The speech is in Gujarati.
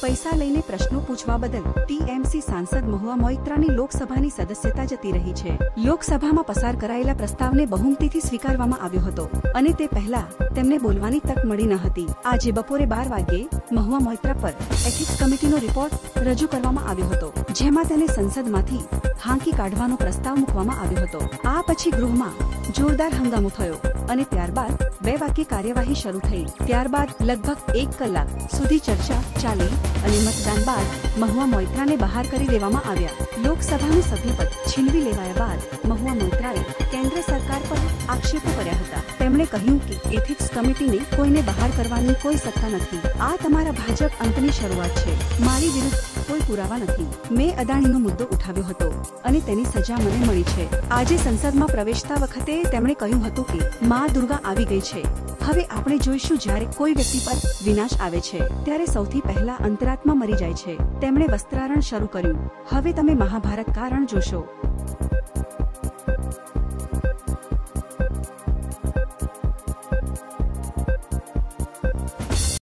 પૈસા લઈને પ્રશ્નો પૂછવા બદલ TMC સાંસદ મહુઆ મોઇત્રાની લોકસભાની સદસ્યતા જતી રહી છે. લોકસભામાં પસાર કરાયેલા પ્રસ્તાવને બહુમતીથી સ્વીકારવામાં આવ્યો હતો અને તે પહેલા તેમને બોલવાની તક મળી ન હતી. આજે બપોરે 12 વાગ્યે મહુઆ મોઇત્રા પર એથિક્સ કમિટીનો રિપોર્ટ રજૂ કરવામાં આવ્યો હતો, જેમાં તેને સંસદમાંથી હાંકી કાઢવાનો પ્રસ્તાવ મૂકવામાં આવ્યો હતો. આ પછી ગૃહમાં જોરદાર હંગામો થયો અને ત્યારબાદ 2 વાગ્યે કાર્યવાહી શરૂ થઈ. ત્યારબાદ લગભગ 1 કલાક સુધી ચર્ચા ચાલી અને મતદાન બાદ મહુઆ મોઇત્રાને બહાર કરી દેવામાં આવ્યા. લોકસભાનું સભ્યપદ છીનવી લેવાયા બાદ મહુઆ મોઇત્રાએ કેન્દ્ર સરકાર પર આક્ષેપો કર્યા હતા. તેમણે કહ્યું કે એથિક્સ કમિટીને કોઈને બહાર કરવાની કોઈ સત્તા નથી. આ તમારા ભાજપ અંતની શરૂઆત છે. મારી વિરુદ્ધ કોઈ પુરાવા નથી. મેં અદાણીનો મુદ્દો ઉઠાવ્યો હતો અને તેની સજા મને મળી છે. આજે સંસદમાં પ્રવેશતા વખતે તેમણે કહ્યું હતું કે મા દુર્ગા આવી ગઈ છે. હવે આપણે જોઈશું જ્યારે કોઈ વ્યક્તિ પર વિનાશ આવે છે ત્યારે સૌથી પહેલા અંતરાત્મા મરી જાય છે. તેમણે વસ્ત્રારણ શરૂ કર્યું. હવે તમે મહાભારત કારણ જોશો.